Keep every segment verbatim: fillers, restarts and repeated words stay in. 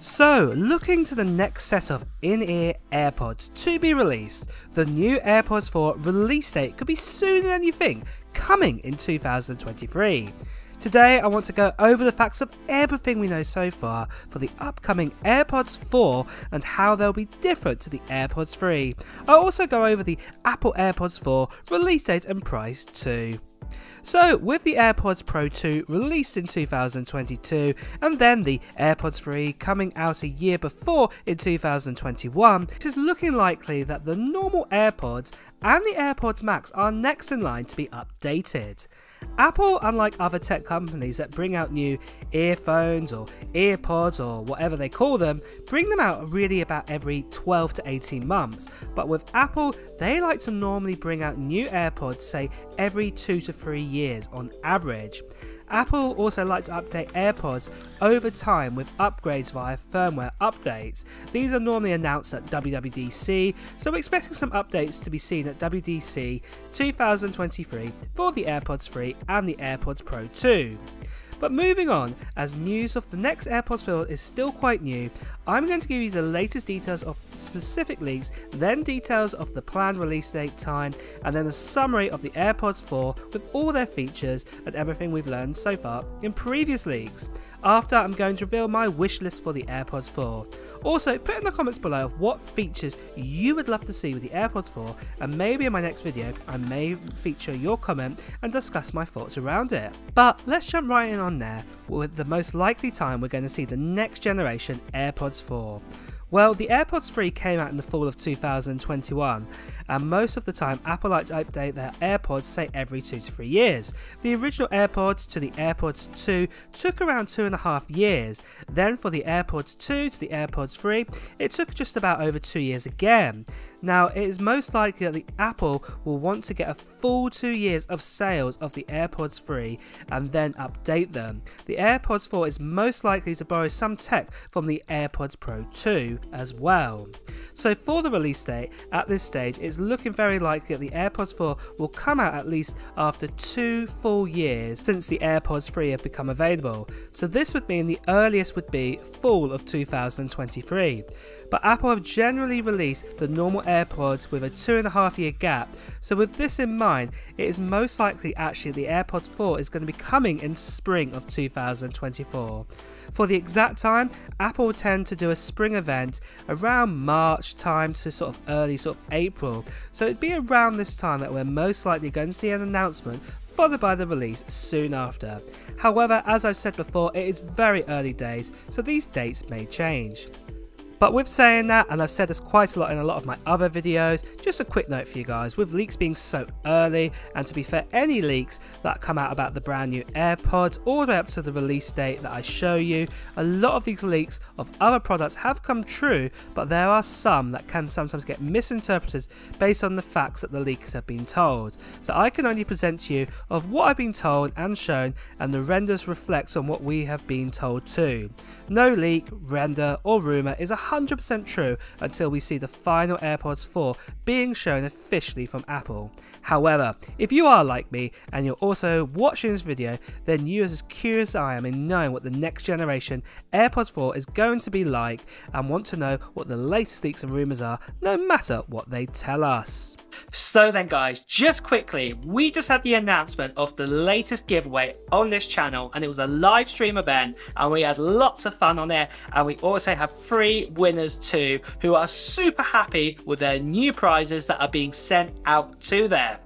So, looking to the next set of in-ear AirPods to be released, the new AirPods four release date could be sooner than you think, coming in two thousand twenty-three. Today I want to go over the facts of everything we know so far for the upcoming AirPods four and how they'll be different to the AirPods three. I'll also go over the Apple AirPods four release date and price too. So with the AirPods Pro two released in two thousand twenty-two and then the AirPods three coming out a year before in two thousand twenty-one, it is looking likely that the normal AirPods and the AirPods Max are next in line to be updated. Apple, unlike other tech companies that bring out new earphones or earpods or whatever they call them, bring them out really about every twelve to eighteen months. But with Apple, they like to normally bring out new AirPods, say every two to three years on average. Apple also like to update AirPods over time with upgrades via firmware updates. These are normally announced at W W D C, so we're expecting some updates to be seen at W W D C two thousand twenty-three for the AirPods three and the AirPods Pro two. But moving on, as news of the next AirPods field is still quite new, I'm going to give you the latest details of specific leaks, then details of the planned release date time, and then a summary of the AirPods four with all their features and everything we've learned so far in previous leaks. After, I'm going to reveal my wish list for the AirPods four. Also, put in the comments below of what features you would love to see with the AirPods four, and maybe in my next video I may feature your comment and discuss my thoughts around it. But let's jump right in on there with the most likely time we're going to see the next generation AirPods four. Well, the AirPods three came out in the fall of two thousand twenty-one, and most of the time Apple likes to update their AirPods, say every two to three years. The original AirPods to the AirPods two took around two and a half years, then for the AirPods two to the AirPods three it took just about over two years again. Now it is most likely that the Apple will want to get a full two years of sales of the AirPods three and then update them. The AirPods four is most likely to borrow some tech from the AirPods Pro two as well. So for the release date, at this stage it's looking very likely that the AirPods four will come out at least after two full years since the AirPods three have become available. So this would mean the earliest would be fall of two thousand twenty-three. But Apple have generally released the normal AirPods with a two and a half year gap, so with this in mind, it is most likely actually the AirPods four is going to be coming in spring of two thousand twenty-four. For the exact time, Apple tend to do a spring event around March time to sort of early sort of April, so it'd be around this time that we're most likely going to see an announcement followed by the release soon after. However, as I've said before, it is very early days, so these dates may change. But with saying that, and I've said this quite a lot in a lot of my other videos, just a quick note for you guys, with leaks being so early, and to be fair, any leaks that come out about the brand new AirPods all the way up to the release date that I show you, a lot of these leaks of other products have come true, but there are some that can sometimes get misinterpreted based on the facts that the leakers have been told. So I can only present to you of what I've been told and shown, and the renders reflects on what we have been told too. No leak, render or rumour is a one hundred percent true until we see the final AirPods four being shown officially from Apple. However, if you are like me and you're also watching this video, then you're as curious as I am in knowing what the next generation AirPods four is going to be like, and want to know what the latest leaks and rumours are, no matter what they tell us. So then guys, just quickly, we just had the announcement of the latest giveaway on this channel, and it was a live stream event, and we had lots of fun on there, and we also have three winners too who are super happy with their new prizes that are being sent out to them.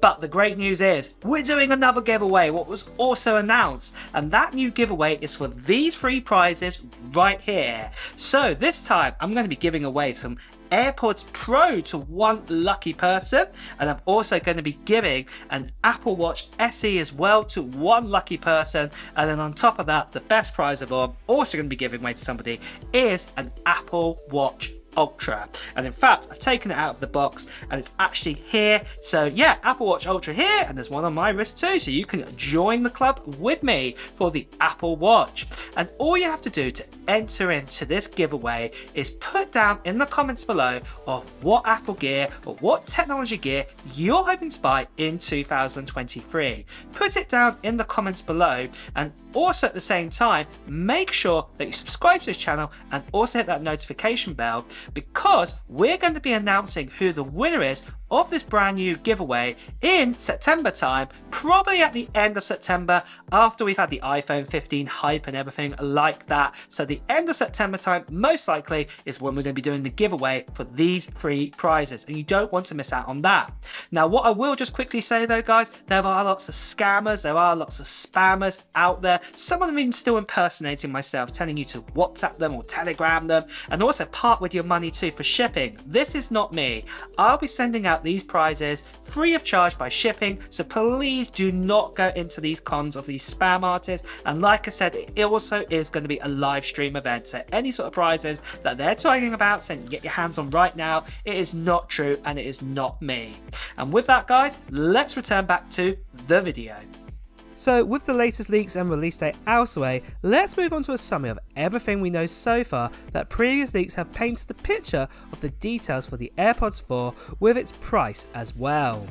But the great news is, we're doing another giveaway, what was also announced. And that new giveaway is for these three prizes right here. So this time, I'm going to be giving away some AirPods Pro to one lucky person. And I'm also going to be giving an Apple Watch S E as well to one lucky person. And then on top of that, the best prize of all, I'm also going to be giving away to somebody, is an Apple Watch Ultra. And in fact, I've taken it out of the box and it's actually here. So yeah, Apple Watch Ultra here, and there's one on my wrist too, so you can join the club with me for the Apple Watch. And all you have to do to enter into this giveaway is put down in the comments below of what Apple gear or what technology gear you're hoping to buy in two thousand twenty-three. Put it down in the comments below, and Also at the same time, make sure that you subscribe to this channel and also hit that notification bell, because we're going to be announcing who the winner is of this brand new giveaway in September time, probably at the end of September after we've had the iPhone fifteen hype and everything like that. So the end of September time most likely is when we're going to be doing the giveaway for these three prizes, and you don't want to miss out on that. Now what I will just quickly say though guys, there are lots of scammers, there are lots of spammers out there, some of them even still impersonating myself, telling you to WhatsApp them or Telegram them, and also part with your money too for shipping. This is not me. I'll be sending out these prizes free of charge by shipping, so please do not go into these cons of these spam artists. And like I said, it also is going to be a live stream event, so any sort of prizes that they're talking about saying you get your hands on right now, it is not true and it is not me. And with that guys, let's return back to the video. So with the latest leaks and release date out of the way, let's move on to a summary of everything we know so far, that previous leaks have painted the picture of the details for the AirPods four with its price as well.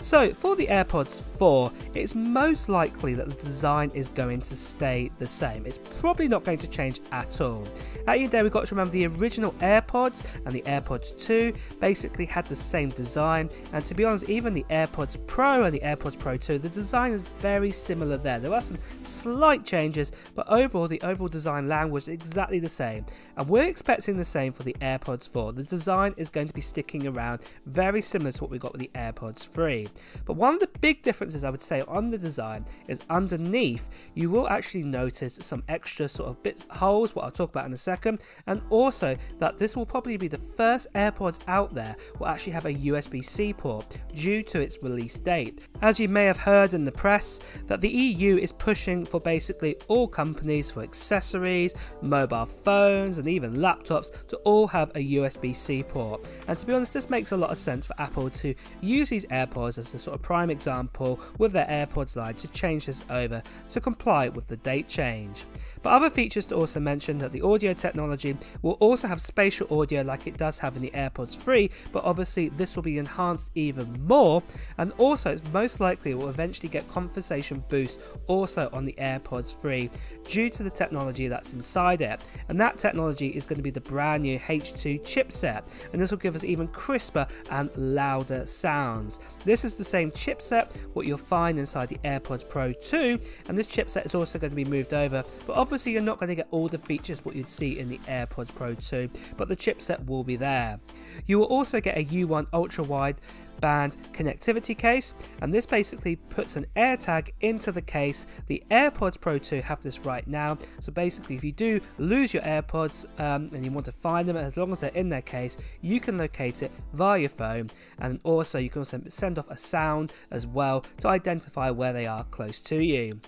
So for the AirPods four, it's most likely that the design is going to stay the same. It's probably not going to change at all. At the end of the day, we've got to remember the original AirPods and the AirPods two basically had the same design, and to be honest, even the AirPods Pro and the AirPods Pro two, the design is very similar there. There are some slight changes, but overall, the overall design language is exactly the same, and we're expecting the same for the AirPods four. The design is going to be sticking around, very similar to what we got with the AirPods three. But one of the big differences I would say on the design is underneath you will actually notice some extra sort of bits, holes, what I'll talk about in a second, and also that this will probably be the first AirPods out there will actually have a U S B C port due to its release date. As you may have heard in the press, that the E U is pushing for basically all companies for accessories, mobile phones and even laptops to all have a U S B C port, and to be honest this makes a lot of sense for Apple to use these AirPods as as a sort of prime example with their AirPods line to change this over to comply with the date change. But other features to also mention, that the audio technology will also have spatial audio like it does have in the AirPods three, but obviously this will be enhanced even more, and also it's most likely it will eventually get conversation boost also on the AirPods three due to the technology that's inside it, and that technology is going to be the brand new H two chipset, and this will give us even crisper and louder sounds. This is the same chipset what you'll find inside the AirPods Pro two, and this chipset is also going to be moved over, but obviously you're not going to get all the features what you'd see in the AirPods Pro two, but the chipset will be there. You will also get a U one ultra wide band connectivity case, and this basically puts an AirTag into the case. The AirPods Pro two have this right now, so basically if you do lose your AirPods um, and you want to find them, as long as they're in their case you can locate it via your phone, and also you can also send off a sound as well to identify where they are close to you.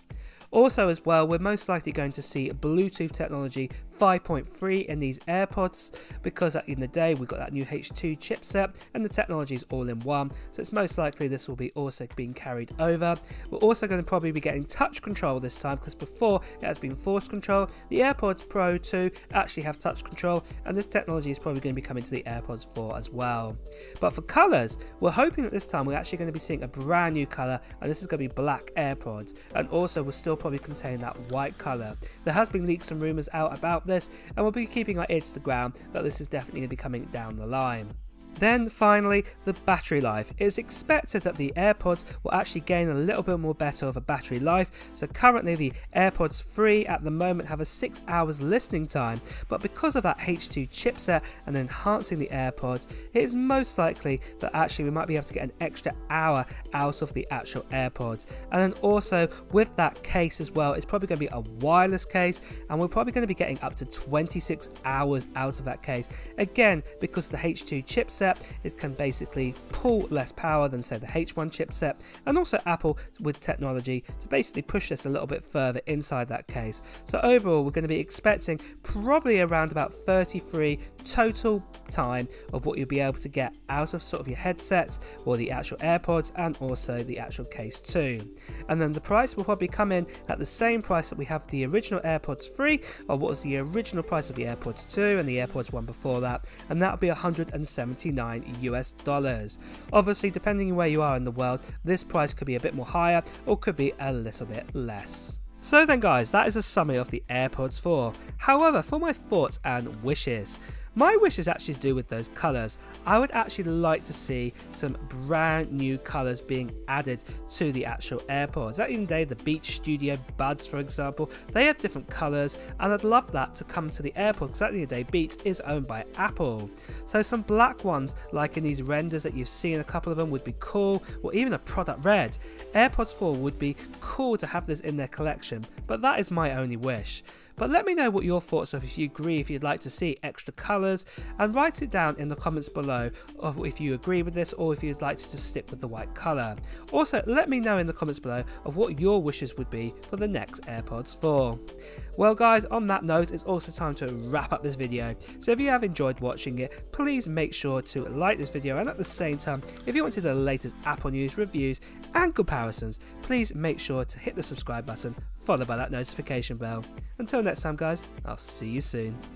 Also as well, we're most likely going to see Bluetooth technology five point three in these AirPods, because at the end of the day we've got that new H two chipset and the technology is all in one, so it's most likely this will be also being carried over. We're also going to probably be getting touch control this time, because before it has been force control. The AirPods Pro two actually have touch control, and this technology is probably going to be coming to the AirPods four as well. But for colours, we're hoping that this time we're actually going to be seeing a brand new colour, and this is going to be black AirPods, and also we'll still probably contain that white colour. There has been leaks and rumours out about this, and we'll be keeping our ear to the ground that this is definitely going to be coming down the line. Then finally, the battery life. It's expected that the AirPods will actually gain a little bit more better of a battery life. So currently the AirPods three at the moment have a six hours listening time, but because of that H two chipset and enhancing the AirPods, it is most likely that actually we might be able to get an extra hour out of the actual AirPods. And then also with that case as well, it's probably going to be a wireless case, and we're probably going to be getting up to twenty-six hours out of that case. Again, because the H two chipset, it can basically pull less power than say the H one chipset, and also Apple with technology to basically push this a little bit further inside that case. So overall we're going to be expecting probably around about thirty-three total time of what you'll be able to get out of sort of your headsets or the actual AirPods, and also the actual case too. And then the price will probably come in at the same price that we have the original AirPods three, or what was the original price of the AirPods two and the AirPods one before that, and that'll be one hundred seventy-nine US dollars. Obviously depending on where you are in the world, this price could be a bit more higher or could be a little bit less. So then guys, that is a summary of the AirPods four. However, for my thoughts and wishes, my wish is actually to do with those colours. I would actually like to see some brand new colours being added to the actual AirPods. At the end of the day, the Beats Studio Buds, for example, they have different colours, and I'd love that to come to the AirPods, because at the end of the day, Beats is owned by Apple. So some black ones, like in these renders that you've seen, a couple of them would be cool, or even a product red. AirPods four would be cool to have this in their collection. But that is my only wish. But let me know what your thoughts are, if you agree, if you'd like to see extra colours, and write it down in the comments below of if you agree with this or if you'd like to just stick with the white colour. Also, let me know in the comments below of what your wishes would be for the next AirPods four. Well guys, on that note, it's also time to wrap up this video. So if you have enjoyed watching it, please make sure to like this video, and at the same time, if you want to see the latest Apple news, reviews and comparisons, please make sure to hit the subscribe button, followed by that notification bell. Until next time guys, I'll see you soon.